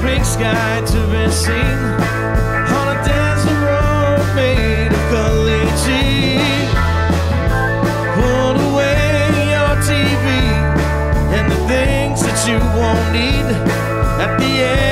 Big sky to be seen on a dancing road made of colored jeans. Put away your TV and the things that you won't need at the end.